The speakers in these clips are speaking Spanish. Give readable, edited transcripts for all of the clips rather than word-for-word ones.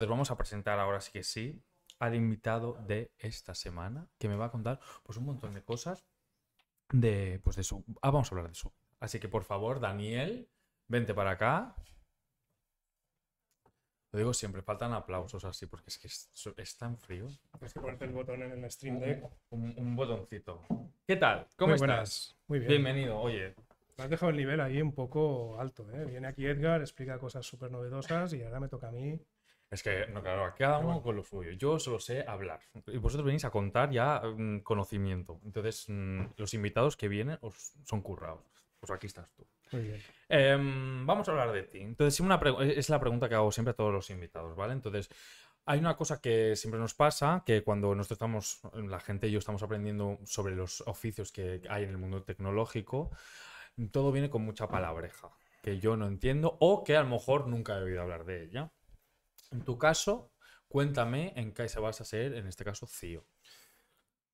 Entonces vamos a presentar ahora sí que sí al invitado de esta semana, que me va a contar pues un montón de cosas de, pues de su... Ah, vamos a hablar de su. Así que por favor, Daniel, vente para acá. Lo digo siempre, faltan aplausos así, porque es que es tan frío. Tienes que ponerte el botón en el Stream Deck. Un botoncito. ¿Qué tal? ¿Cómo estás? Muy bien. Bienvenido, oye. Me has dejado el nivel ahí un poco alto, ¿eh? Viene aquí Edgar, explica cosas súper novedosas y ahora me toca a mí. Es que, no, claro, a cada uno con lo suyo. Yo solo sé hablar. Y vosotros venís a contar ya conocimiento. Entonces, los invitados que vienen os son currados. Pues aquí estás tú. Muy bien. Vamos a hablar de ti. Entonces, es la pregunta que hago siempre a todos los invitados, ¿vale? Entonces, hay una cosa que siempre nos pasa, que cuando nosotros estamos, la gente y yo estamos aprendiendo sobre los oficios que hay en el mundo tecnológico, todo viene con mucha palabreja, que yo no entiendo o que a lo mejor nunca he oído hablar de ella. En tu caso, cuéntame en qué se vas a ser, en este caso, CEO.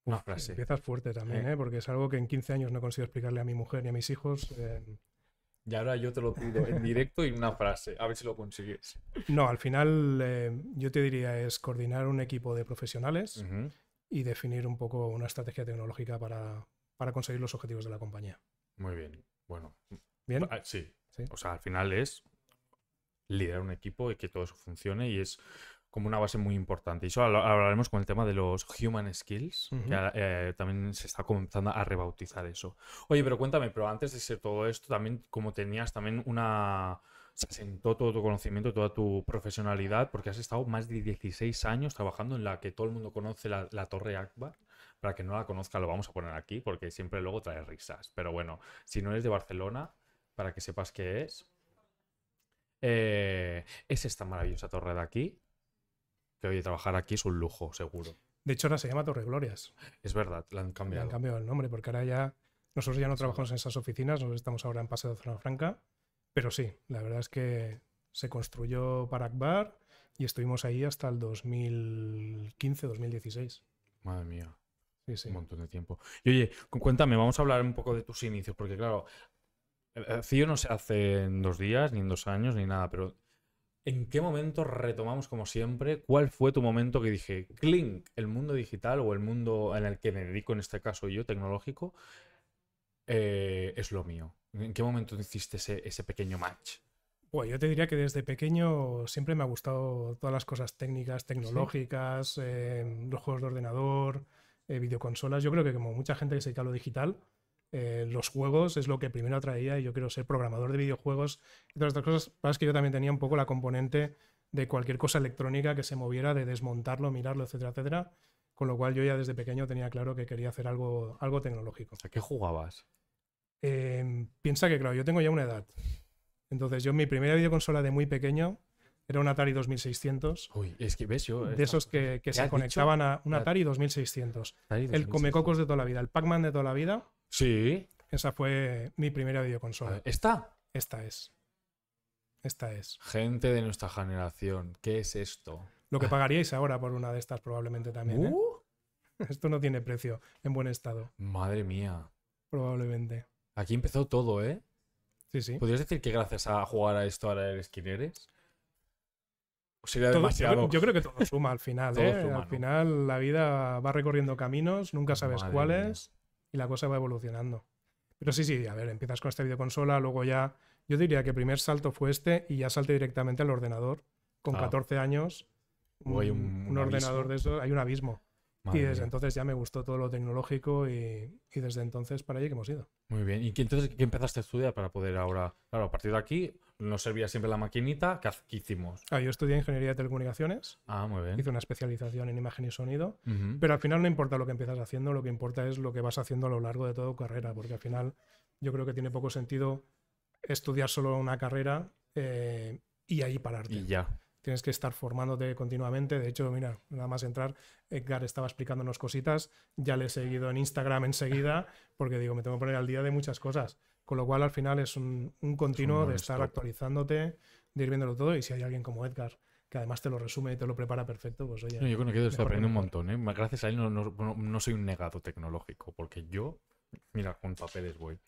Una frase. Empiezas fuerte también, ¿eh? Porque es algo que en 15 años no consigo explicarle a mi mujer ni a mis hijos. Y ahora yo te lo pido en directo y una frase, a ver si lo consigues. No, al final yo te diría es coordinar un equipo de profesionales y definir un poco una estrategia tecnológica para conseguir los objetivos de la compañía. Muy bien, bueno. ¿Bien? Sí. ¿Sí? O sea, al final es liderar un equipo y que todo eso funcione y es como una base muy importante. Y eso hablaremos con el tema de los human skills, que también se está comenzando a rebautizar eso. Oye, pero cuéntame, pero antes de ser todo esto, también como tenías también una... Se sentó todo tu conocimiento, toda tu profesionalidad, porque has estado más de 16 años trabajando en la que todo el mundo conoce, la Torre Agbar. Para que no la conozca lo vamos a poner aquí, porque siempre luego trae risas. Pero bueno, si no eres de Barcelona, para que sepas qué es esta maravillosa torre de aquí. Que hoy trabajar aquí es un lujo, seguro. De hecho, ahora se llama Torre Glorias. Es verdad, la han cambiado. Le han cambiado el nombre, porque ahora ya... Nosotros ya no trabajamos en esas oficinas, nosotros estamos ahora en Paseo de Zona Franca. Pero sí, la verdad es que se construyó para Agbar y estuvimos ahí hasta el 2015, 2016. Madre mía, sí, sí. Un montón de tiempo. Y oye, cuéntame, vamos a hablar un poco de tus inicios, porque claro, CEO no se hace en 2 días, ni en 2 años, ni nada, pero... ¿En qué momento retomamos como siempre? ¿Cuál fue tu momento que dije, clink, el mundo digital o el mundo en el que me dedico, en este caso yo, tecnológico, es lo mío? ¿En qué momento hiciste ese pequeño match? Bueno, yo te diría que desde pequeño siempre me ha gustado todas las cosas técnicas, tecnológicas, ¿sí? Los juegos de ordenador, videoconsolas. Yo creo que como mucha gente que se dedica a lo digital... los juegos es lo que primero atraía y yo quiero ser programador de videojuegos y todas estas cosas. Pasa que yo también tenía un poco la componente de cualquier cosa electrónica que se moviera, de desmontarlo, mirarlo, etcétera, etcétera. Con lo cual yo ya desde pequeño tenía claro que quería hacer algo tecnológico. ¿A qué jugabas? Piensa que, claro, yo tengo ya una edad. Entonces yo mi primera videoconsola de muy pequeño era un Atari 2600. Uy, es que ves yo... De esos que se conectaban a un Atari 2600. El Comecocos de toda la vida, el Pac-Man de toda la vida. Sí. Esa fue mi primera videoconsola. ¿Esta? Esta es. Esta es. Gente de nuestra generación, ¿qué es esto? Lo que pagaríais ahora por una de estas probablemente también, ¿eh? Esto no tiene precio, en buen estado. Madre mía. Probablemente. Aquí empezó todo, ¿eh? Sí, sí. ¿Podrías decir que gracias a jugar a esto ahora eres quien eres? Sería demasiado... yo creo que todo suma al final, ¿eh? Suma, al final la vida va recorriendo caminos, nunca sabes cuáles... Y la cosa va evolucionando. Pero sí, sí, a ver, empiezas con esta videoconsola, luego ya... Yo diría que el primer salto fue este y ya salté directamente al ordenador. Con 14 años, un ordenador de esos, hay un abismo. Madre y desde mía. Entonces ya me gustó todo lo tecnológico y desde entonces para allí que hemos ido. Muy bien. ¿Y entonces qué empezaste a estudiar para poder ahora...? Claro, a partir de aquí nos servía siempre la maquinita. ¿Qué hicimos? Ah, yo estudié Ingeniería de Telecomunicaciones. Ah, muy bien. Hice una especialización en imagen y sonido. Pero al final no importa lo que empiezas haciendo, lo que importa es lo que vas haciendo a lo largo de toda tu carrera, porque al final yo creo que tiene poco sentido estudiar solo una carrera y ahí pararte. Y ya. Tienes que estar formándote continuamente. De hecho, mira, nada más entrar, Edgar estaba explicándonos cositas. Ya le he seguido en Instagram enseguida, porque digo, me tengo que poner al día de muchas cosas. Con lo cual, al final, es un continuo de estar actualizándote, de ir viéndolo todo. Y si hay alguien como Edgar, que además te lo resume y te lo prepara perfecto, pues oye... No, yo con el que estoy aprendiendo un montón, ¿eh? Gracias a él no soy un negado tecnológico, porque yo... Mira, con papeles voy.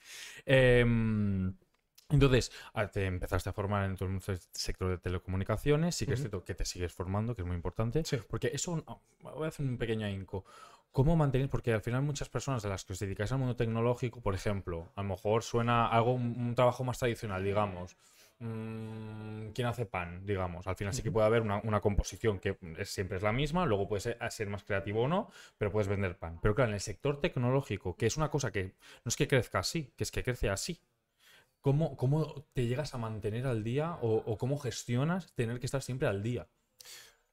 Entonces, te empezaste a formar en todo el sector de telecomunicaciones, sí que es cierto que te sigues formando, que es muy importante, porque eso, voy a hacer un pequeño ahínco, ¿cómo mantener? Porque al final muchas personas de las que os dedicáis al mundo tecnológico, por ejemplo, a lo mejor suena algo, un trabajo más tradicional, digamos, ¿quién hace pan? Digamos, al final sí que puede haber una composición que siempre es la misma, luego puedes ser más creativo o no, pero puedes vender pan. Pero claro, en el sector tecnológico, que es una cosa que no es que crezca así, que es que crece así. ¿Cómo te llegas a mantener al día o cómo gestionas tener que estar siempre al día?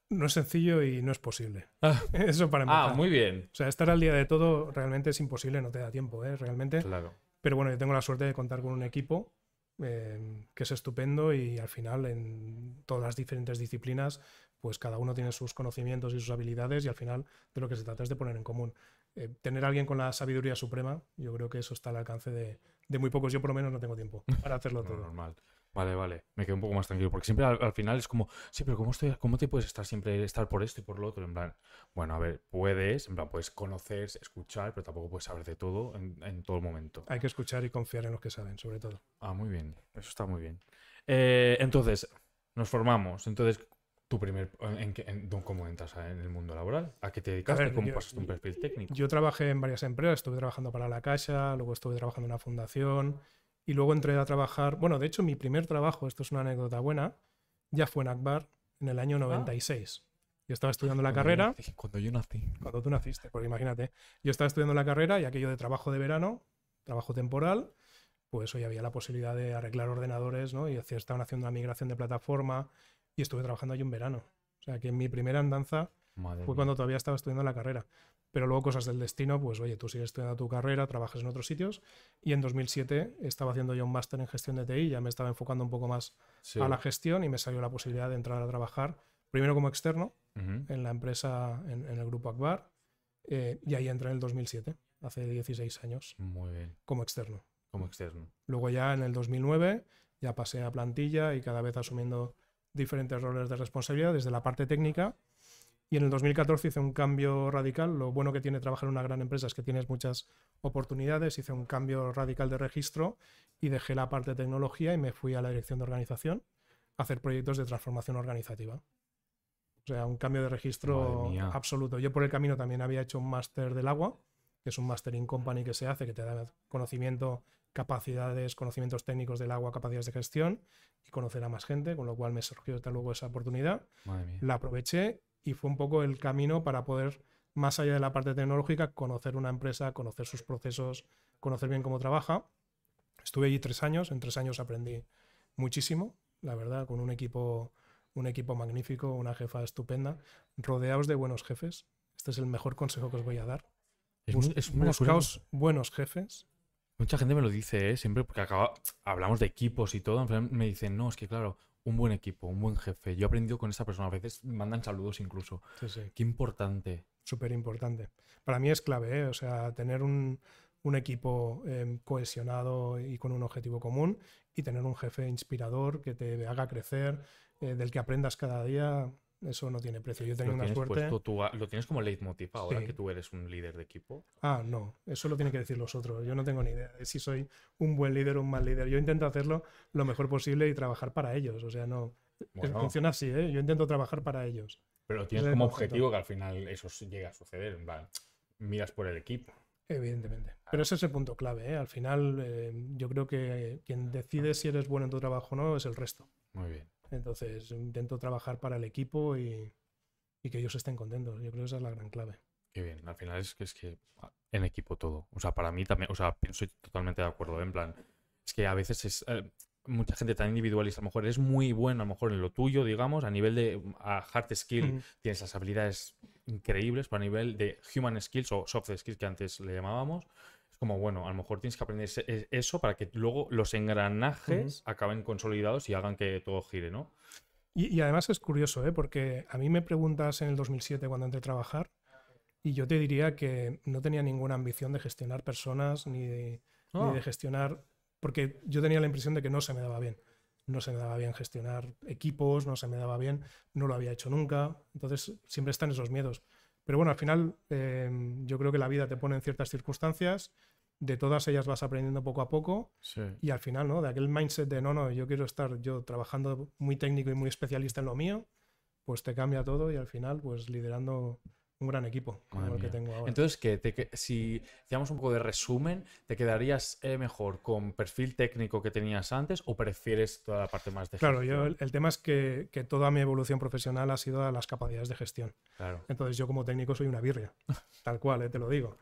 No es sencillo y no es posible. Eso para empezar. Ah, muy bien. O sea, estar al día de todo realmente es imposible, no te da tiempo, ¿eh? Realmente. Claro. Pero bueno, yo tengo la suerte de contar con un equipo que es estupendo y al final en todas las diferentes disciplinas, pues cada uno tiene sus conocimientos y sus habilidades y al final de lo que se trata es de poner en común. Tener a alguien con la sabiduría suprema, yo creo que eso está al alcance de muy pocos. Yo por lo menos no tengo tiempo para hacerlo todo. Normal. Vale, vale. Me quedo un poco más tranquilo porque siempre al final es como, sí, pero ¿cómo te puedes estar por esto y por lo otro? En plan, bueno, a ver, puedes conocer, escuchar, pero tampoco puedes saber de todo en todo el momento. Hay que escuchar y confiar en los que saben, sobre todo. Ah, muy bien. Eso está muy bien. Entonces, nos formamos. Entonces, ¿cómo entras en el mundo laboral? ¿A qué te dedicaste? A ver, ¿cómo pasas un perfil técnico? Yo trabajé en varias empresas, estuve trabajando para la Caixa, luego estuve trabajando en una fundación y luego entré a trabajar... Bueno, de hecho, mi primer trabajo, esto es una anécdota buena, ya fue en Agbar en el año 96. Yo estaba estudiando la carrera... Cuando yo nací. Cuando tú naciste, porque imagínate. Yo estaba estudiando la carrera y aquello de trabajo de verano, trabajo temporal, pues hoy había la posibilidad de arreglar ordenadores, ¿no? Y estaban haciendo una migración de plataforma... Y estuve trabajando allí un verano. O sea, que mi primera andanza fue cuando todavía estaba estudiando la carrera. Pero luego cosas del destino, pues oye, tú sigues estudiando tu carrera, trabajas en otros sitios. Y en 2007 estaba haciendo ya un máster en gestión de TI, ya me estaba enfocando un poco más a la gestión y me salió la posibilidad de entrar a trabajar, primero como externo, en la empresa, en el grupo Agbar. Y ahí entré en el 2007, hace 16 años. Muy bien. Como externo. Como externo. Luego ya en el 2009 ya pasé a plantilla y cada vez asumiendo... diferentes roles de responsabilidad desde la parte técnica y en el 2014 hice un cambio radical. Lo bueno que tiene trabajar en una gran empresa es que tienes muchas oportunidades. Hice un cambio radical de registro y dejé la parte de tecnología y me fui a la dirección de organización a hacer proyectos de transformación organizativa. O sea, un cambio de registro absoluto. Yo por el camino también había hecho un máster del agua, que es un máster in company que se hace, que te da conocimiento, capacidades, conocimientos técnicos del agua, capacidades de gestión y conocer a más gente, con lo cual me surgió hasta luego esa oportunidad. Madre mía. La aproveché y fue un poco el camino para poder, más allá de la parte tecnológica, conocer una empresa, conocer sus procesos, conocer bien cómo trabaja. Estuve allí 3 años, en 3 años aprendí muchísimo, la verdad, con un equipo magnífico, una jefa estupenda. Rodeaos de buenos jefes, este es el mejor consejo que os voy a dar. Buscaos buenos jefes. Mucha gente me lo dice, ¿eh? Siempre, porque hablamos de equipos y todo, me dicen, no, es que claro, un buen equipo, un buen jefe. Yo he aprendido con esa persona, a veces mandan saludos incluso. Sí, sí. Qué importante. Súper importante. Para mí es clave, ¿eh? O sea, tener un equipo cohesionado y con un objetivo común y tener un jefe inspirador que te haga crecer, del que aprendas cada día... Eso no tiene precio. Yo tengo una suerte. ¿Lo tienes como leitmotiv ahora que tú eres un líder de equipo? Ah, no. Eso lo tienen que decir los otros. Yo no tengo ni idea de si soy un buen líder o un mal líder. Yo intento hacerlo lo mejor posible y trabajar para ellos. O sea, no... Bueno, funciona así, ¿eh? Yo intento trabajar para ellos. Pero tienes como objetivo que al final eso llega a suceder. Vale. Miras por el equipo. Evidentemente. Claro. Pero ese es el punto clave, ¿eh? Al final yo creo que quien decide si eres bueno en tu trabajo o no es el resto. Muy bien. Entonces intento trabajar para el equipo y que ellos estén contentos. Yo creo que esa es la gran clave. Qué bien. Al final es que en equipo todo. O sea, para mí también, o sea, soy totalmente de acuerdo. En plan, es que a veces es mucha gente tan individualista. A lo mejor es muy bueno, a lo mejor en lo tuyo, digamos, a nivel de hard skill tienes las habilidades increíbles, pero a nivel de human skills o soft skills que antes le llamábamos, como bueno, a lo mejor tienes que aprender eso para que luego los engranajes acaben consolidados y hagan que todo gire, ¿no? Y además es curioso, ¿eh? Porque a mí me preguntas en el 2007 cuando entré a trabajar y yo te diría que no tenía ninguna ambición de gestionar personas ni de gestionar... Porque yo tenía la impresión de que no se me daba bien. No se me daba bien gestionar equipos, no se me daba bien, no lo había hecho nunca. Entonces siempre están esos miedos. Pero bueno, al final yo creo que la vida te pone en ciertas circunstancias de todas ellas vas aprendiendo poco a poco, sí. Y al final, ¿no? De aquel mindset de no, yo quiero estar yo trabajando muy técnico y muy especialista en lo mío, pues te cambia todo y al final pues liderando un gran equipo como el que tengo ahora. Entonces, si hacíamos un poco de resumen, ¿te quedarías mejor con perfil técnico que tenías antes o prefieres toda la parte más de gestión? Claro, yo el tema es que toda mi evolución profesional ha sido a las capacidades de gestión. Claro. Entonces yo como técnico soy una birria, tal cual, te lo digo.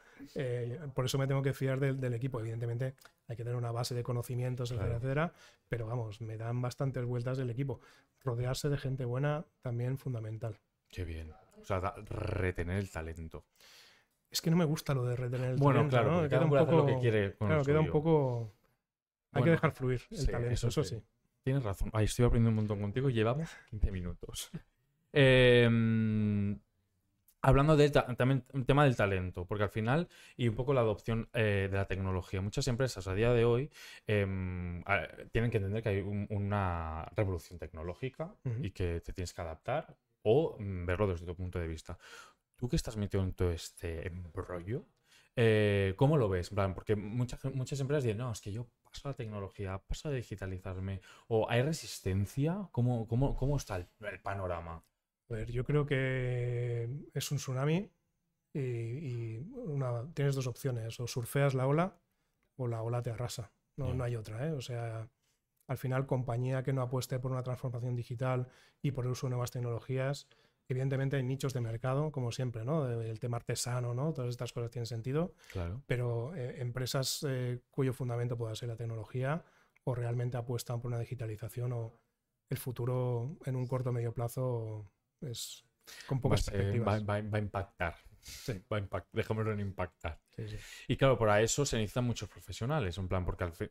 Por eso me tengo que fiar del equipo. Evidentemente hay que tener una base de conocimientos, etcétera, etcétera, pero vamos, me dan bastantes vueltas del equipo. Rodearse de gente buena también fundamental. Qué bien. O sea, retener el talento. Es que no me gusta lo de retener el talento. Bueno, claro, ¿no? Queda un poco lo que quiere con Claro, queda un poco... Hay que dejar fluir el talento, eso sí. Tienes razón. Ay, estoy aprendiendo un montón contigo. Llevamos 15 minutos. Hablando de también un tema del talento, porque al final, y un poco la adopción de la tecnología, muchas empresas a día de hoy tienen que entender que hay una revolución tecnológica y que te tienes que adaptar o verlo desde tu punto de vista. Tú que estás metido en todo este embrollo, ¿cómo lo ves? Porque muchas empresas dicen, no, es que yo paso a la tecnología, paso a digitalizarme, o ¿hay resistencia? ¿Cómo está el panorama? A ver, yo creo que es un tsunami y tienes dos opciones, o surfeas la ola o la ola te arrasa, no hay otra, ¿eh? O sea, al final compañía que no apueste por una transformación digital y por el uso de nuevas tecnologías, evidentemente hay nichos de mercado, como siempre, ¿no? El tema artesano, ¿no? Todas estas cosas tienen sentido, claro. Pero empresas cuyo fundamento pueda ser la tecnología o realmente apuestan por una digitalización o el futuro en un corto o medio plazo es con pocas perspectivas. Va a impactar. Sí. Dejémoslo en impactar. Sí, sí. Y claro, para eso se necesitan muchos profesionales, en plan, porque al fin,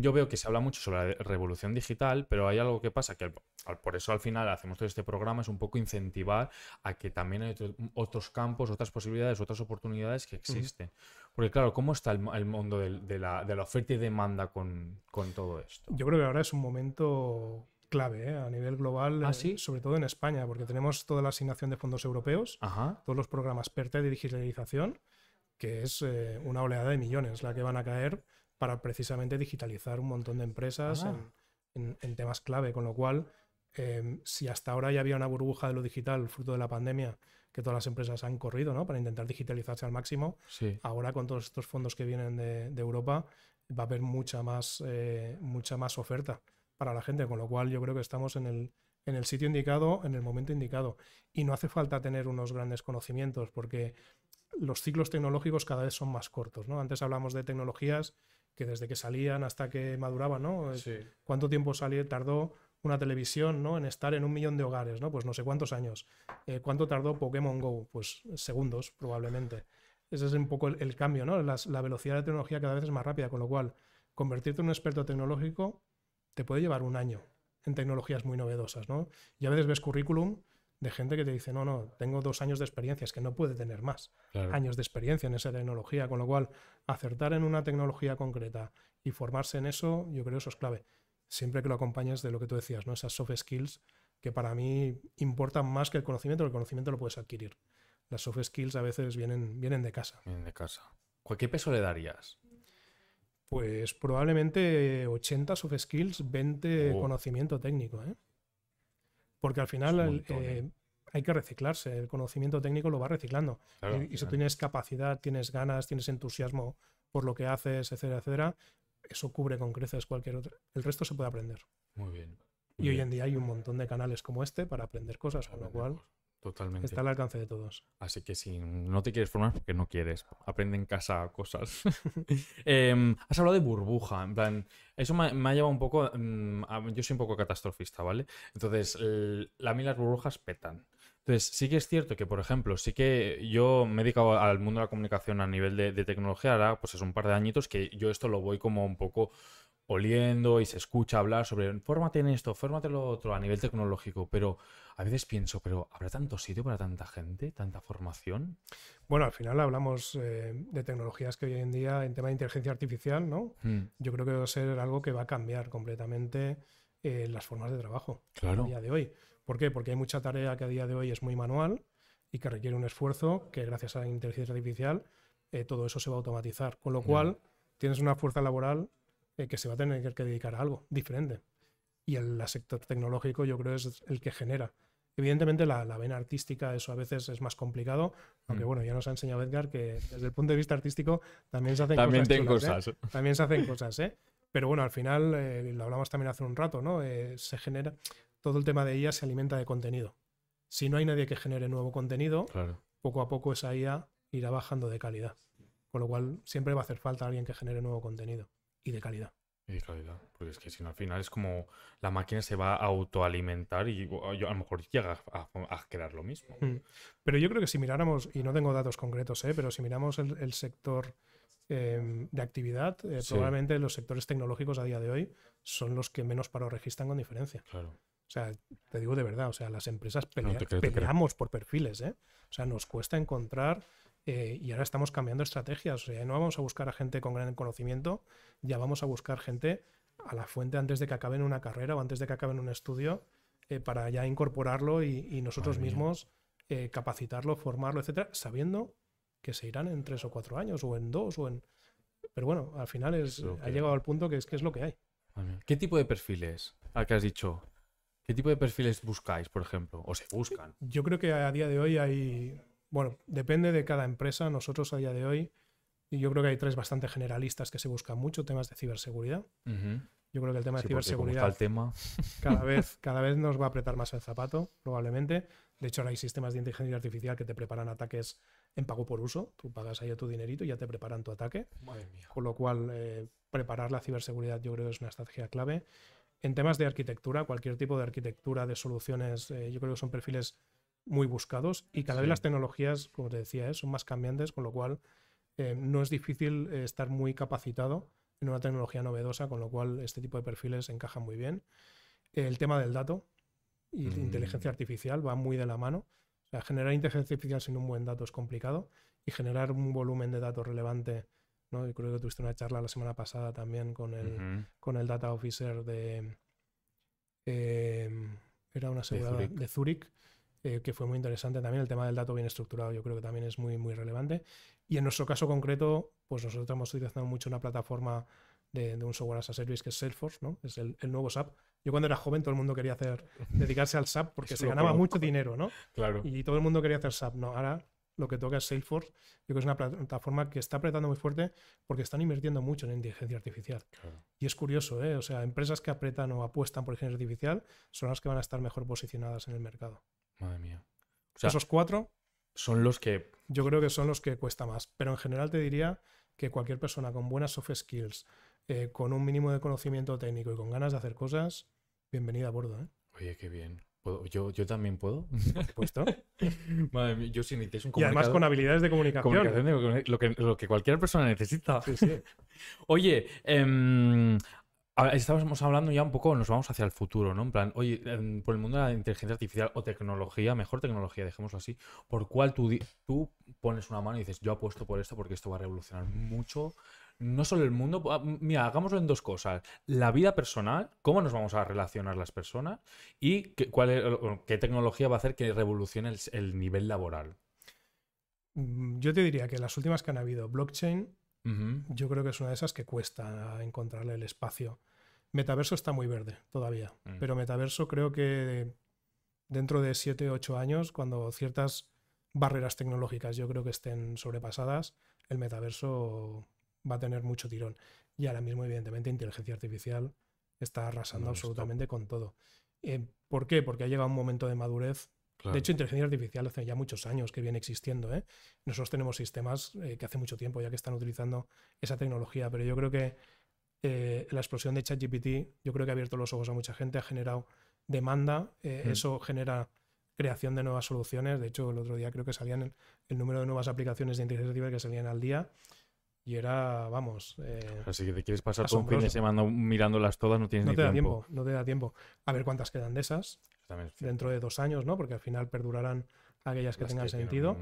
yo veo que se habla mucho sobre la revolución digital, pero hay algo que pasa, que por eso al final hacemos todo este programa, es un poco incentivar a que también hay otros campos, otras posibilidades, otras oportunidades que existen. Porque claro, ¿cómo está el mundo de la oferta y demanda con todo esto? Yo creo que ahora es un momento clave, ¿eh? A nivel global, sobre todo en España, porque tenemos toda la asignación de fondos europeos, todos los programas PERTE de digitalización, que es una oleada de millones la que van a caer para precisamente digitalizar un montón de empresas en temas clave, con lo cual si hasta ahora ya había una burbuja de lo digital fruto de la pandemia que todas las empresas han corrido, ¿no? Para intentar digitalizarse al máximo, ahora con todos estos fondos que vienen de Europa va a haber mucha más oferta para la gente, con lo cual yo creo que estamos en el sitio indicado, en el momento indicado. Y no hace falta tener unos grandes conocimientos, porque los ciclos tecnológicos cada vez son más cortos, ¿no? Antes hablamos de tecnologías que desde que salían hasta que maduraban, ¿no? Sí. ¿Cuánto tiempo tardó una televisión, ¿no?, en estar en 1 millón de hogares, ¿no? Pues no sé cuántos años. ¿Cuánto tardó Pokémon Go? Pues segundos, probablemente. Ese es un poco el cambio, ¿no? La velocidad de la tecnología cada vez es más rápida, con lo cual convertirte en un experto tecnológico te puede llevar un año en tecnologías muy novedosas, ¿no? Y a veces ves currículum de gente que te dice, no, tengo 2 años de experiencia, es que no puede tener más años de experiencia en esa tecnología, con lo cual acertar en una tecnología concreta y formarse en eso, yo creo que eso es clave. Siempre que lo acompañes de lo que tú decías, ¿no? Esas soft skills que para mí importan más que el conocimiento lo puedes adquirir. Las soft skills a veces vienen de casa. Vienen de casa. ¿Qué peso le darías? Pues probablemente 80 soft skills, 20 conocimiento técnico, ¿eh? Porque al final hay que reciclarse. El conocimiento técnico lo va reciclando. Claro, y si tienes capacidad, tienes ganas, tienes entusiasmo por lo que haces, etcétera, etcétera, eso cubre con creces cualquier otra. El resto se puede aprender. Muy bien. Y hoy en día hay un montón de canales como este para aprender cosas, con lo cual totalmente. Está al alcance de todos. Así que si no te quieres formar, porque no quieres. Aprende en casa cosas. Has hablado de burbuja. En plan, eso me ha llevado un poco... yo soy un poco catastrofista, ¿vale? Entonces, a mí las burbujas petan. Entonces, sí que es cierto que, por ejemplo, sí que yo me he dedicado al mundo de la comunicación a nivel de tecnología. Ahora, pues es un par de añitos que yo esto lo voy como un poco oliendo y se escucha hablar sobre fórmate en esto, fórmate en lo otro a nivel tecnológico, pero a veces pienso, ¿pero habrá tanto sitio para tanta gente, tanta formación? Bueno, al final hablamos de tecnologías que hoy en día, en tema de inteligencia artificial, ¿no? Yo creo que va a ser algo que va a cambiar completamente las formas de trabajo a día de hoy. ¿Por qué? Porque hay mucha tarea que a día de hoy es muy manual y que requiere un esfuerzo que gracias a la inteligencia artificial todo eso se va a automatizar. Con lo cual, tienes una fuerza laboral que se va a tener que dedicar a algo diferente. Y el sector tecnológico yo creo es el que genera. Evidentemente la vena artística, eso a veces es más complicado, aunque bueno, ya nos ha enseñado Edgar que desde el punto de vista artístico también se hacen cosas chulas. Pero bueno, al final, lo hablamos también hace un rato, ¿no? Se genera, todo el tema de IA se alimenta de contenido. Si no hay nadie que genere nuevo contenido, claro, poco a poco esa IA irá bajando de calidad. Con lo cual siempre va a hacer falta alguien que genere nuevo contenido y de calidad. Y realidad, porque es que si no, al final es como la máquina se va a autoalimentar y a lo mejor llega a crear lo mismo. Pero yo creo que si miráramos, y no tengo datos concretos, pero si miramos el sector de actividad, probablemente los sectores tecnológicos a día de hoy son los que menos paro registran con diferencia. Claro. O sea, te digo de verdad, o sea, las empresas peleamos por perfiles, O sea, nos cuesta encontrar... y ahora estamos cambiando estrategias, o sea, no vamos a buscar a gente con gran conocimiento, ya vamos a buscar gente a la fuente antes de que acaben una carrera o antes de que acaben un estudio, para ya incorporarlo y nosotros mismos capacitarlo, formarlo, etcétera, sabiendo que se irán en 3 o 4 años, o en 2, o en... Pero bueno, al final ha llegado al punto que es lo que hay. ¿Qué tipo de perfiles, que has dicho? ¿Qué tipo de perfiles buscáis, por ejemplo? ¿O se buscan? Yo creo que a día de hoy hay... Bueno, depende de cada empresa. Nosotros a día de hoy, y yo creo que hay 3 bastante generalistas que se buscan mucho, temas de ciberseguridad. Yo creo que el tema de ciberseguridad, como está el tema, cada vez nos va a apretar más el zapato, probablemente. De hecho, ahora hay sistemas de inteligencia artificial que te preparan ataques en pago por uso. Tú pagas ahí a tu dinerito y ya te preparan tu ataque. Madre mía. Con lo cual, preparar la ciberseguridad yo creo que es una estrategia clave. En temas de arquitectura, cualquier tipo de arquitectura, de soluciones, yo creo que son perfiles muy buscados, y cada vez las tecnologías, como te decía, son más cambiantes, con lo cual no es difícil estar muy capacitado en una tecnología novedosa, con lo cual este tipo de perfiles encajan muy bien. El tema del dato y la inteligencia artificial va muy de la mano. O sea, generar inteligencia artificial sin un buen dato es complicado, y generar un volumen de datos relevante, ¿no? Yo creo que tuviste una charla la semana pasada también con el Data Officer de... era una aseguradora de Zurich. Que fue muy interesante también. El tema del dato bien estructurado yo creo que también es muy, muy relevante. Y en nuestro caso concreto, pues nosotros hemos utilizado mucho una plataforma de un software as a service que es Salesforce, ¿no? Es el nuevo SAP. Yo cuando era joven todo el mundo quería dedicarse al SAP porque se ganaba mucho dinero, ¿no? Claro. Y todo el mundo quería hacer SAP, ¿no? Ahora lo que toca es Salesforce. Yo creo que es una plataforma que está apretando muy fuerte porque están invirtiendo mucho en inteligencia artificial. Claro. Y es curioso, O sea, empresas que apretan o apuestan por inteligencia artificial son las que van a estar mejor posicionadas en el mercado. Madre mía. O sea, esos 4 son los que... Yo creo que son los que cuesta más. Pero en general te diría que cualquier persona con buenas soft skills, con un mínimo de conocimiento técnico y con ganas de hacer cosas, bienvenida a bordo, Oye, qué bien. ¿Yo también puedo? Por supuesto. Madre mía, yo si necesitáis un comunicador... Y además con habilidades de comunicación. Lo que cualquier persona necesita. Sí, sí. Oye, estábamos hablando ya un poco, nos vamos hacia el futuro, ¿no? En plan, oye, por el mundo de la inteligencia artificial o tecnología, mejor tecnología, dejémoslo así, por cuál tú pones una mano y dices, yo apuesto por esto porque esto va a revolucionar mucho, no solo el mundo. Mira, hagámoslo en 2 cosas. La vida personal, cómo nos vamos a relacionar las personas, y qué tecnología va a hacer que revolucione el nivel laboral. Yo te diría que las últimas que han habido, blockchain, yo creo que es una de esas que cuesta encontrarle el espacio. Metaverso está muy verde todavía, pero metaverso creo que dentro de 7 u 8 años, cuando ciertas barreras tecnológicas yo creo que estén sobrepasadas, el metaverso va a tener mucho tirón. Y ahora mismo, evidentemente, inteligencia artificial está arrasando absolutamente con todo. ¿Por qué? Porque ha llegado un momento de madurez. Claro. De hecho, inteligencia artificial hace ya muchos años que viene existiendo, Nosotros tenemos sistemas que hace mucho tiempo ya que están utilizando esa tecnología, pero yo creo que la explosión de ChatGPT, yo creo que ha abierto los ojos a mucha gente, ha generado demanda, eso genera creación de nuevas soluciones. De hecho, el otro día creo que salían el número de nuevas aplicaciones de inteligencia artificial que salían al día. Y era, vamos... Así que te quieres pasar todo un fin de semana mirándolas todas, no tienes ni tiempo. No te da tiempo. A ver cuántas quedan de esas dentro de 2 años, ¿no? Porque al final perdurarán aquellas que tengan sentido.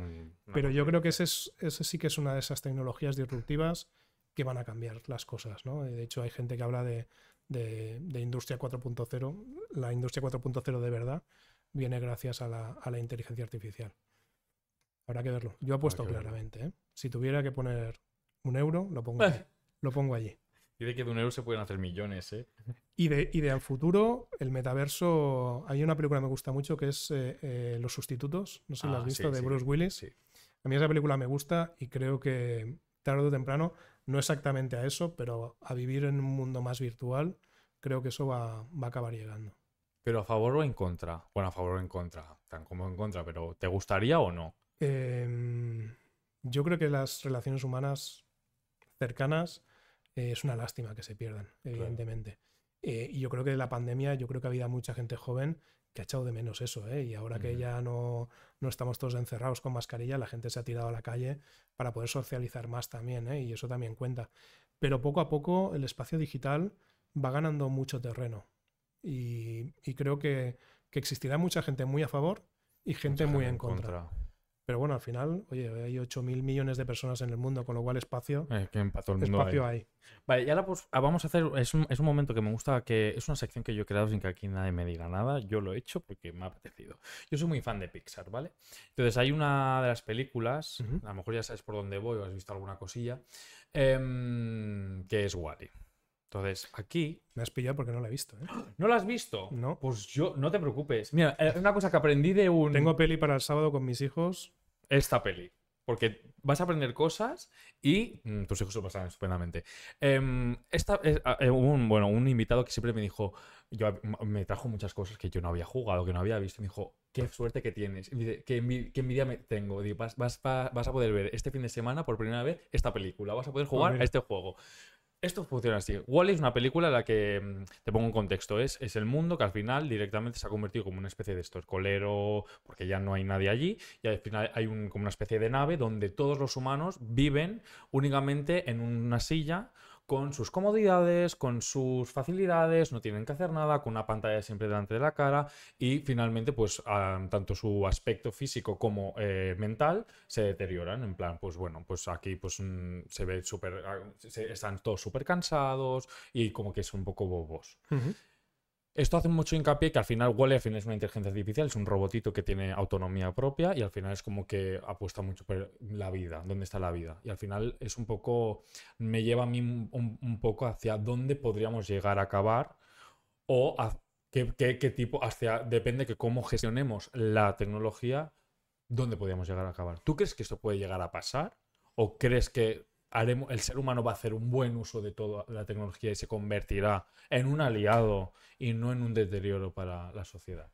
Pero yo creo que ese sí que es una de esas tecnologías disruptivas que van a cambiar las cosas, ¿no? De hecho, hay gente que habla de industria 4.0. La industria 4.0 de verdad viene gracias a la inteligencia artificial. Habrá que verlo. Yo apuesto claramente, ¿eh? Si tuviera que poner €1, lo pongo, lo pongo allí. Y de que de €1 se pueden hacer millones, ¿eh? Y de al futuro, el metaverso... Hay una película que me gusta mucho que es Los Sustitutos, no sé si la has visto, de Bruce Willis. Sí. A mí esa película me gusta y creo que tarde o temprano, no exactamente a eso, pero a vivir en un mundo más virtual, creo que eso va a acabar llegando. ¿Pero a favor o en contra? Bueno, a favor o en contra, tan como en contra, pero ¿te gustaría o no? Yo creo que las relaciones humanas cercanas... es una lástima que se pierdan, evidentemente. Claro. Y yo creo que de la pandemia, yo creo que ha habido mucha gente joven que ha echado de menos eso, ¿eh? Y ahora que ya no estamos todos encerrados con mascarilla, la gente se ha tirado a la calle para poder socializar más también, ¿eh? Y eso también cuenta. Pero poco a poco el espacio digital va ganando mucho terreno. Y creo que existirá mucha gente muy a favor y gente muy en contra. Pero bueno, al final, oye, hay 8.000 millones de personas en el mundo, con lo cual espacio, todo el mundo espacio hay. Vale, y ahora pues vamos a hacer, es un momento que me gusta, que es una sección que yo he creado sin que aquí nadie me diga nada. Yo lo he hecho porque me ha apetecido. Yo soy muy fan de Pixar, ¿vale? Entonces hay una de las películas, a lo mejor ya sabes por dónde voy o has visto alguna cosilla, que es Wall-E. Entonces, aquí... Me has pillado porque no la he visto, ¿eh? ¿No la has visto? No. Pues yo... No te preocupes. Mira, una cosa que aprendí de un... Tengo peli para el sábado con mis hijos. Esta peli. Porque vas a aprender cosas y tus hijos se lo pasarán estupendamente. Un invitado que siempre me dijo... me trajo muchas cosas que yo no había jugado, que no había visto. Me dijo, qué suerte que tienes. Y me dice, qué envidia me tengo. Digo, vas a poder ver este fin de semana por primera vez esta película. Vas a poder jugar a este juego. Esto funciona así. Wall-E es una película en la que, te pongo un contexto, es el mundo que al final directamente se ha convertido como una especie de estercolero, porque ya no hay nadie allí, y al final hay como una especie de nave donde todos los humanos viven únicamente en una silla, con sus comodidades, con sus facilidades, no tienen que hacer nada, con una pantalla siempre delante de la cara, y finalmente pues tanto su aspecto físico como mental se deterioran, en plan pues bueno, pues aquí pues se ve súper, están todos súper cansados y como que son un poco bobos. Esto hace mucho hincapié que al final Wall-E al final es una inteligencia artificial, es un robotito que tiene autonomía propia y al final es como que apuesta mucho por la vida, dónde está la vida. Y al final es un poco, me lleva a mí un poco hacia dónde podríamos llegar a acabar o a qué tipo, depende de cómo gestionemos la tecnología, dónde podríamos llegar a acabar. ¿Tú crees que esto puede llegar a pasar o crees que el ser humano va a hacer un buen uso de toda la tecnología y se convertirá en un aliado y no en un deterioro para la sociedad?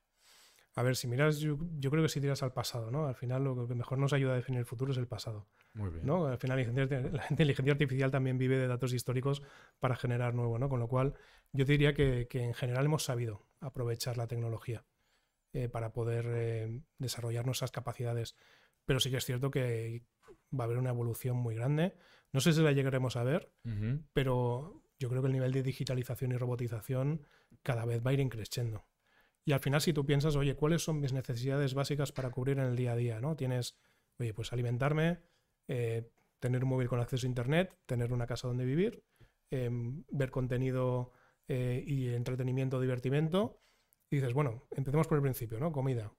A ver, si miras, yo creo que si tiras al pasado, ¿no? Al final lo que mejor nos ayuda a definir el futuro es el pasado. Muy bien. ¿No? Al final la inteligencia artificial también vive de datos históricos para generar nuevo, ¿no? Con lo cual yo te diría que en general hemos sabido aprovechar la tecnología para poder desarrollar nuestras capacidades. Pero sí que es cierto que va a haber una evolución muy grande. No sé si la llegaremos a ver, pero yo creo que el nivel de digitalización y robotización cada vez va a ir creciendo. Y al final, si tú piensas, oye, ¿cuáles son mis necesidades básicas para cubrir en el día a día? ¿No? Tienes, oye, pues alimentarme, tener un móvil con acceso a internet, tener una casa donde vivir, ver contenido y entretenimiento, divertimento. Y dices, bueno, empecemos por el principio, ¿no? Comida,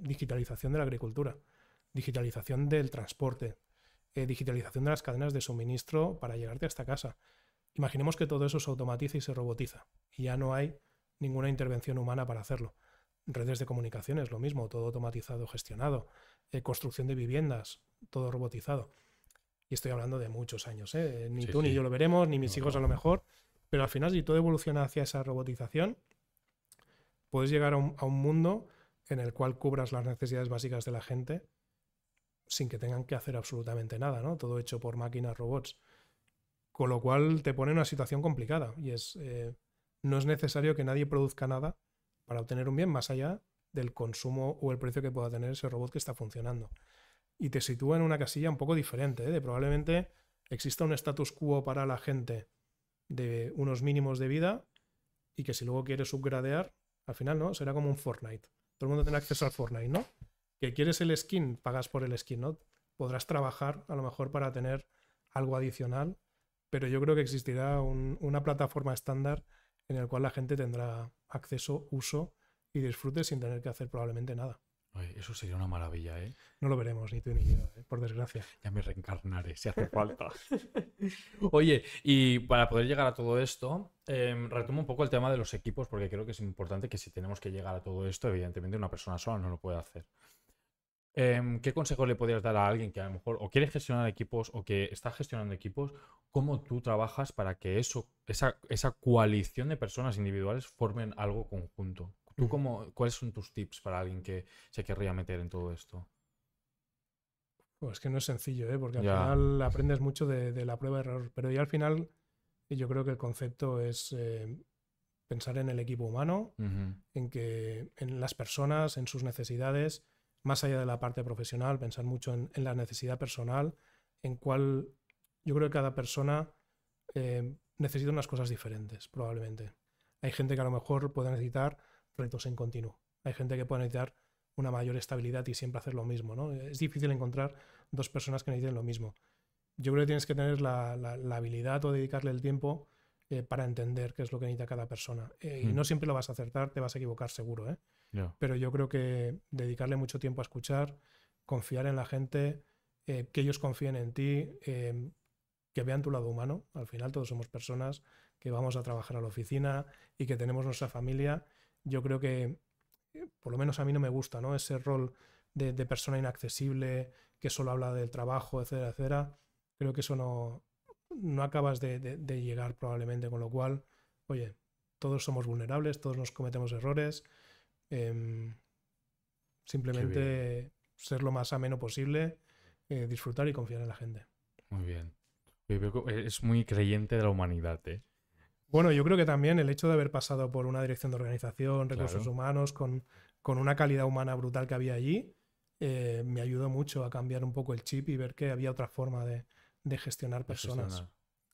digitalización de la agricultura, digitalización del transporte, digitalización de las cadenas de suministro para llegarte hasta casa. Imaginemos que todo eso se automatiza y se robotiza y ya no hay ninguna intervención humana para hacerlo. Redes de comunicaciones, lo mismo, todo automatizado, gestionado. Construcción de viviendas, todo robotizado. Y estoy hablando de muchos años, ¿eh? Ni tú ni yo lo veremos, ni mis hijos a lo mejor, pero al final si todo evoluciona hacia esa robotización, puedes llegar a un mundo en el cual cubras las necesidades básicas de la gente sin que tengan que hacer absolutamente nada, ¿no? Todo hecho por máquinas, robots. Con lo cual te pone en una situación complicada y es no es necesario que nadie produzca nada para obtener un bien más allá del consumo o el precio que pueda tener ese robot que está funcionando. Y te sitúa en una casilla un poco diferente, ¿eh? De probablemente exista un status quo para la gente de unos mínimos de vida y que si luego quieres upgradear, al final, ¿no? Será como un Fortnite. Todo el mundo tendrá acceso al Fortnite, ¿no? Que quieres el skin, pagas por el skin, ¿no? Podrás trabajar a lo mejor para tener algo adicional, pero yo creo que existirá una plataforma estándar en la cual la gente tendrá acceso, uso y disfrute sin tener que hacer probablemente nada. Ay, eso sería una maravilla, ¿eh? No lo veremos, ni tú ni yo, ¿eh? Por desgracia. Ya me reencarnaré, si hace falta. Oye, y para poder llegar a todo esto, retomo un poco el tema de los equipos, porque creo que es importante que si tenemos que llegar a todo esto, evidentemente una persona sola no lo puede hacer. ¿Qué consejo le podrías dar a alguien que a lo mejor o quiere gestionar equipos o que está gestionando equipos? ¿Cómo tú trabajas para que esa coalición de personas individuales formen algo conjunto? ¿Tú cuáles son tus tips para alguien que se querría meter en todo esto? Pues que no es sencillo, ¿eh? Porque al final aprendes mucho de la prueba de error. Pero ya al final yo creo que el concepto es pensar en el equipo humano, en las personas, en sus necesidades. Más allá de la parte profesional, pensar mucho en la necesidad personal, en cuál yo creo que cada persona necesita unas cosas diferentes, probablemente. Hay gente que a lo mejor puede necesitar retos en continuo. Hay gente que puede necesitar una mayor estabilidad y siempre hacer lo mismo, ¿no? Es difícil encontrar dos personas que necesiten lo mismo. Yo creo que tienes que tener la habilidad o dedicarle el tiempo para entender qué es lo que necesita cada persona. Y no siempre lo vas a acertar, te vas a equivocar seguro, ¿eh? No. Pero yo creo que dedicarle mucho tiempo a escuchar, confiar en la gente, que ellos confíen en ti, que vean tu lado humano. Al final todos somos personas que vamos a trabajar a la oficina y que tenemos nuestra familia. Yo creo que, por lo menos a mí no me gusta, ¿no? Ese rol de persona inaccesible, que solo habla del trabajo, etcétera, etcétera. Creo que eso no acabas de llegar probablemente, con lo cual, oye, todos somos vulnerables, todos nos cometemos errores. Simplemente ser lo más ameno posible, disfrutar y confiar en la gente. Muy bien. Es muy creyente de la humanidad, ¿eh? Bueno, yo creo que también el hecho de haber pasado por una dirección de organización, recursos humanos, con una calidad humana brutal que había allí, me ayudó mucho a cambiar un poco el chip y ver que había otra forma de gestionar personas.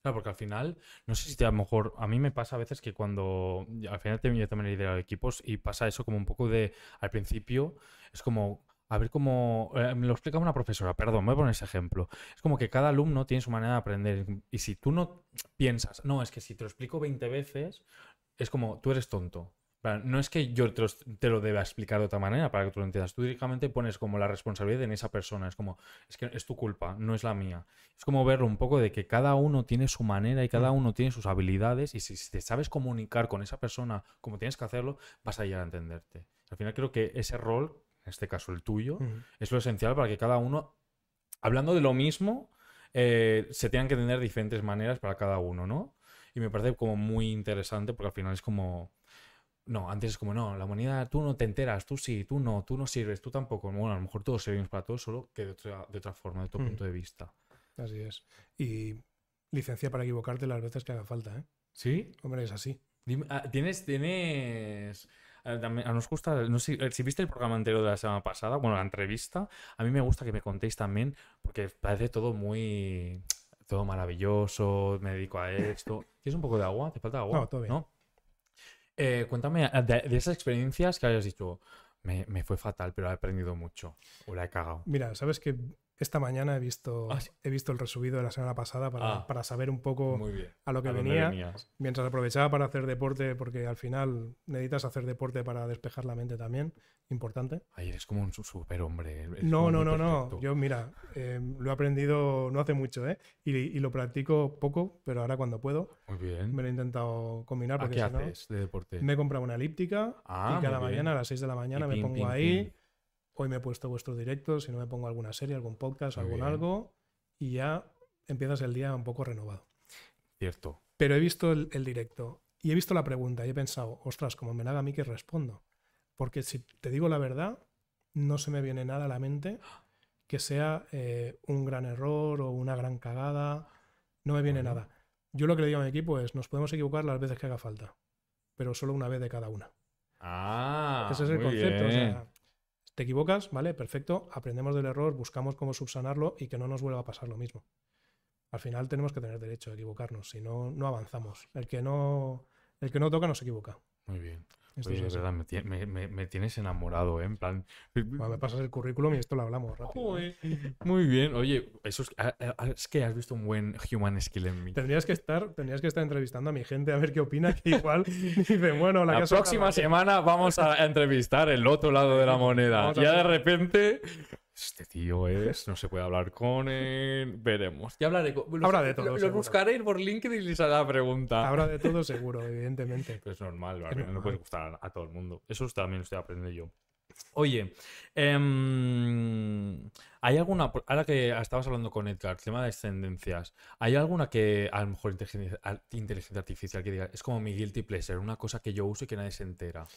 Claro, porque al final, no sé si a lo mejor, a mí me pasa a veces que cuando, al final yo también he liderado equipos y pasa eso como un poco de, al principio, es como, a ver cómo, me lo explica una profesora, perdón, me voy a poner ese ejemplo, es como que cada alumno tiene su manera de aprender y si tú no piensas, no, es que si te lo explico 20 veces, es como, tú eres tonto. No es que yo te lo deba explicar de otra manera para que tú lo entiendas. Tú directamente pones como la responsabilidad en esa persona. Es como, es que es tu culpa, no es la mía. Es como verlo un poco de que cada uno tiene su manera y cada uno tiene sus habilidades y si te sabes comunicar con esa persona como tienes que hacerlo, vas a llegar a entenderte. Al final creo que ese rol, en este caso el tuyo, es lo esencial para que cada uno, hablando de lo mismo, se tengan que entender diferentes maneras para cada uno, ¿no? Y me parece como muy interesante porque al final es como... No, antes es como, no, la humanidad, tú no te enteras, tú sí, tú no sirves, tú tampoco. Bueno, a lo mejor todos servimos para todos, solo que de otra forma, de otro punto de vista. Así es. Y licencia para equivocarte las veces que haga falta, ¿eh? ¿Sí? Hombre, es así. Dime, tienes... A nos gusta, no sé si viste el programa anterior de la semana pasada, bueno, la entrevista, a mí me gusta que me contéis también, porque parece todo muy... Todo maravilloso, me dedico a esto. ¿Tienes un poco de agua? ¿Te falta agua? No, todo bien. ¿No? Cuéntame de esas experiencias que hayas dicho, me fue fatal, pero he aprendido mucho o la he cagado. Mira, sabes que esta mañana he visto el resubido de la semana pasada para saber un poco a lo que venía. Mientras aprovechaba para hacer deporte, porque al final necesitas hacer deporte para despejar la mente también, importante. Ay, eres como un superhombre. No. Yo, mira, lo he aprendido no hace mucho, ¿eh? Y lo practico poco, pero ahora cuando puedo. Muy bien. Me lo he intentado combinar. Porque ¿qué haces de deporte? Me he comprado una elíptica y cada mañana a las 6 de la mañana me pongo ahí. Hoy me he puesto vuestro directo, si no me pongo alguna serie, algún podcast, algo, y ya empiezas el día un poco renovado. Cierto. Pero he visto el directo y he visto la pregunta y he pensado, ostras, como me la haga a mí que respondo. Porque si te digo la verdad, no se me viene nada a la mente que sea un gran error o una gran cagada. No me viene nada. Yo lo que le digo a mi equipo es, nos podemos equivocar las veces que haga falta, pero solo una vez de cada una. Ese es el concepto. O sea, te equivocas, vale, perfecto, aprendemos del error, buscamos cómo subsanarlo y que no nos vuelva a pasar lo mismo. Al final tenemos que tener derecho a equivocarnos, si no, no avanzamos. El que no toca no se equivoca. Muy bien. Oye, es verdad, me tienes enamorado, ¿eh? En plan... Me pasas el currículum y esto lo hablamos rápido. Joder, muy bien. Oye, eso es que has visto un buen human skill en mí. Tendrías que estar entrevistando a mi gente a ver qué opina, que igual dicen, bueno, la próxima semana vamos a entrevistar el otro lado de la moneda. Ya de repente... Este tío es, no se puede hablar con él. Veremos. Ya hablaré con... Habrá de todo, lo buscaré por LinkedIn y les haré la pregunta. Habrá de todo seguro, evidentemente. Pero es normal, ¿vale? No puede gustar a todo el mundo. Eso también estoy aprendiendo yo. Oye, ¿hay alguna... Ahora que estabas hablando con Edgar, el tema de descendencias, ¿hay alguna que a lo mejor inteligencia artificial que diga, es como mi guilty pleasure, una cosa que yo uso y que nadie se entera?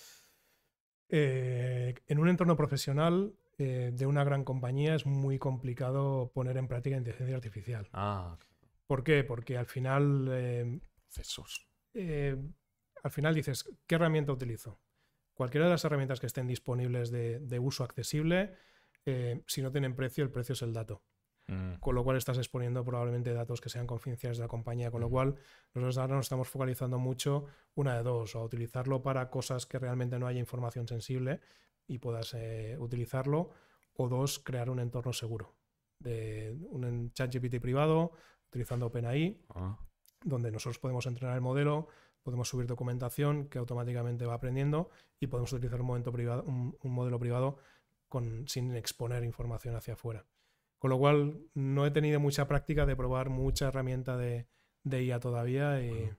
En un entorno profesional... de una gran compañía es muy complicado poner en práctica inteligencia artificial. Ah. ¿Por qué? Porque al final... al final dices, ¿qué herramienta utilizo? Cualquiera de las herramientas que estén disponibles de uso accesible, si no tienen precio, el precio es el dato. Mm. Con lo cual estás exponiendo probablemente datos que sean confidenciales de la compañía, con lo cual nosotros ahora nos estamos focalizando mucho, una de dos, o a utilizarlo para cosas que realmente no haya información sensible y puedas utilizarlo, o dos, crear un entorno seguro, de un ChatGPT privado, utilizando OpenAI, donde nosotros podemos entrenar el modelo, podemos subir documentación que automáticamente va aprendiendo y podemos utilizar un modelo privado sin exponer información hacia afuera. Con lo cual, no he tenido mucha práctica de probar mucha herramienta de IA todavía y... Bueno.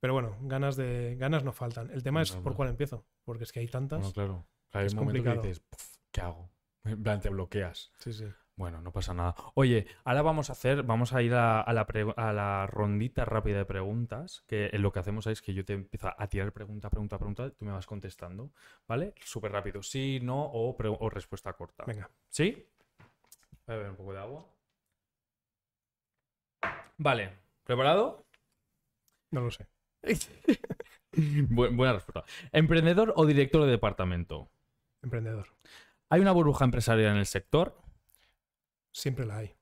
Pero bueno, ganas no faltan. El tema es por cuál empiezo, porque es que hay tantas. Bueno, claro. Hay un momento que dices, ¿qué hago? En plan, te bloqueas. Sí, sí. Bueno, no pasa nada. Oye, ahora vamos a ir a la rondita rápida de preguntas, que lo que hacemos es que yo te empiezo a tirar pregunta, tú me vas contestando, ¿vale? Súper rápido, sí, no o respuesta corta. Venga. ¿Sí? Voy a beber un poco de agua. Vale, ¿preparado? No lo sé. Buena respuesta. ¿Emprendedor o director de departamento? Emprendedor. ¿Hay una burbuja empresarial en el sector? Siempre la hay.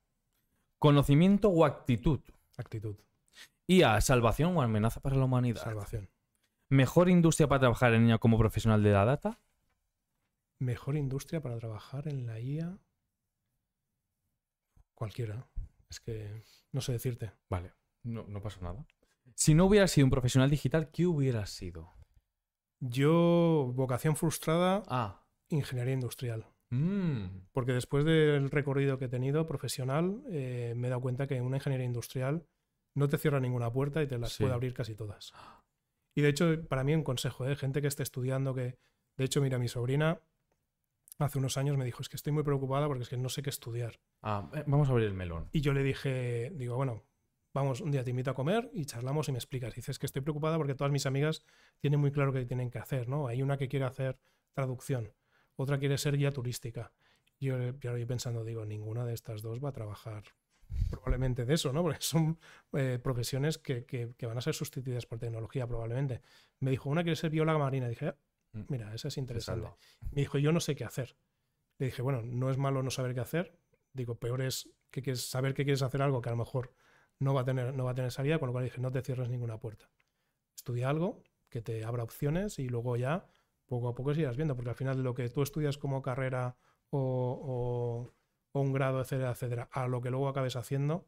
¿Conocimiento o actitud? Actitud. ¿IA, salvación o amenaza para la humanidad? Salvación. ¿Mejor industria para trabajar en IA como profesional de la data? Mejor industria para trabajar en la IA. Cualquiera. Es que no sé decirte. Vale, no pasa nada. Si no hubiera sido un profesional digital, ¿qué hubiera sido? Yo, vocación frustrada, ingeniería industrial. Mm. Porque después del recorrido que he tenido profesional, me he dado cuenta que una ingeniería industrial no te cierra ninguna puerta y te las puede abrir casi todas. Y de hecho, para mí un consejo, gente que esté estudiando, que de hecho, mira, mi sobrina hace unos años me dijo, es que estoy muy preocupada porque es que no sé qué estudiar. Vamos a abrir el melón. Y yo le dije, digo, bueno... Vamos, un día te invito a comer y charlamos y me explicas. Y dices que estoy preocupada porque todas mis amigas tienen muy claro qué tienen que hacer, ¿no? Hay una que quiere hacer traducción, otra quiere ser guía turística. Y yo voy pensando, digo, ninguna de estas dos va a trabajar probablemente de eso, ¿no? Porque son profesiones que van a ser sustituidas por tecnología probablemente. Me dijo, una quiere ser bióloga marina. Dije, mira, esa es interesante. Me dijo, yo no sé qué hacer. Le dije, bueno, no es malo no saber qué hacer. Digo, peor es que quieres saber que quieres hacer algo que a lo mejor... No va a tener salida, con lo cual dije, no te cierres ninguna puerta. Estudia algo que te abra opciones y luego ya poco a poco sigas viendo, porque al final lo que tú estudias como carrera o un grado, etcétera, etcétera, a lo que luego acabes haciendo,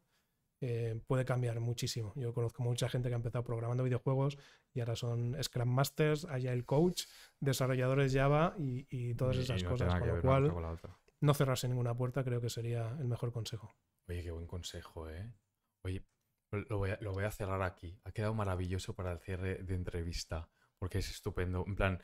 puede cambiar muchísimo. Yo conozco mucha gente que ha empezado programando videojuegos y ahora son Scrum Masters, Agile Coach, desarrolladores Java y todas esas cosas, con lo cual no cerrarse ninguna puerta creo que sería el mejor consejo. Oye, qué buen consejo, ¿eh? Oye, lo voy a cerrar aquí. Ha quedado maravilloso para el cierre de entrevista, porque es estupendo. En plan,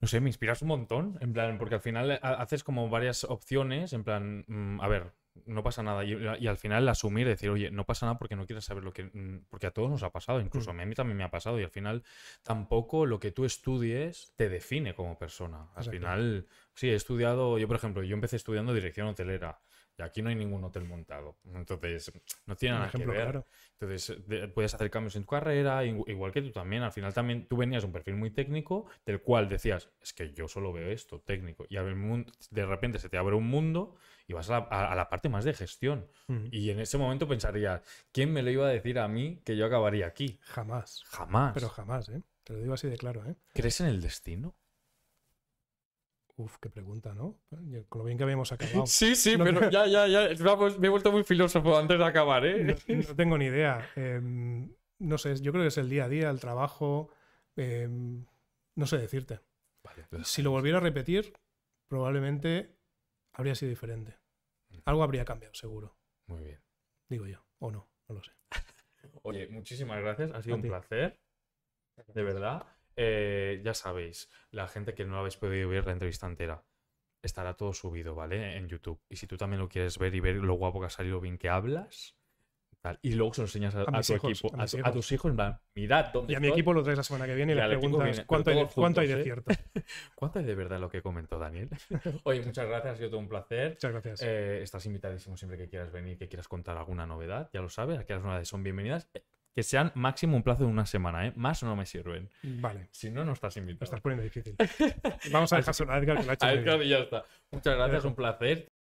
no sé, me inspiras un montón. En plan, porque al final haces como varias opciones. En plan, a ver, no pasa nada. Y al final asumir, decir, oye, no pasa nada porque no quieres saber lo que... Porque a todos nos ha pasado, incluso a mí también me ha pasado. Y al final tampoco lo que tú estudies te define como persona. Al final, sí, he estudiado... Yo, por ejemplo, empecé estudiando dirección hotelera. Y aquí no hay ningún hotel montado. Entonces, no tiene nada que ver. Claro. Entonces, puedes hacer cambios en tu carrera, igual que tú también. Al final también tú venías de un perfil muy técnico, del cual decías, es que yo solo veo esto, técnico. Y de repente se te abre un mundo y vas a la parte más de gestión. Uh-huh. Y en ese momento pensarías, ¿quién me lo iba a decir a mí que yo acabaría aquí? Jamás. Jamás. Pero jamás, ¿eh? Te lo digo así de claro, ¿eh? ¿Crees en el destino? Uf, qué pregunta, ¿no? Con lo bien que habíamos acabado. Sí, sí, no, pero ya. Vamos, me he vuelto muy filósofo antes de acabar, ¿eh? No tengo ni idea. No sé, yo creo que es el día a día, el trabajo. No sé decirte. Vale, pues, si lo volviera a repetir, probablemente habría sido diferente. Algo habría cambiado, seguro. Muy bien. Digo yo. O no, no lo sé. Oye, muchísimas gracias. Ha sido un placer. De verdad. Ya sabéis, la gente que no habéis podido ver la entrevista entera, estará todo subido, ¿vale? En YouTube. Y si tú también lo quieres ver y ver lo guapo que ha salido, bien que hablas, tal, y luego se lo enseñas a tu hijos, equipo, a tus hijos, mirad dónde. Y a mi equipo lo traes la semana que viene y les preguntas cuánto hay de cierto. ¿Cuánto hay de verdad lo que comentó Daniel? Oye, muchas gracias, ha sido todo un placer. Muchas gracias. Estás invitadísimo siempre que quieras venir, que quieras contar alguna novedad, ya lo sabes, aquí las novedades son bienvenidas. Que sean máximo un plazo de una semana, ¿eh? Más no me sirven. Vale. Si no, no estás invitado. Lo estás poniendo difícil. Vamos a dejárselo a Edgar, que lo ha hecho. A Edgar y ya está. Muchas gracias, un placer.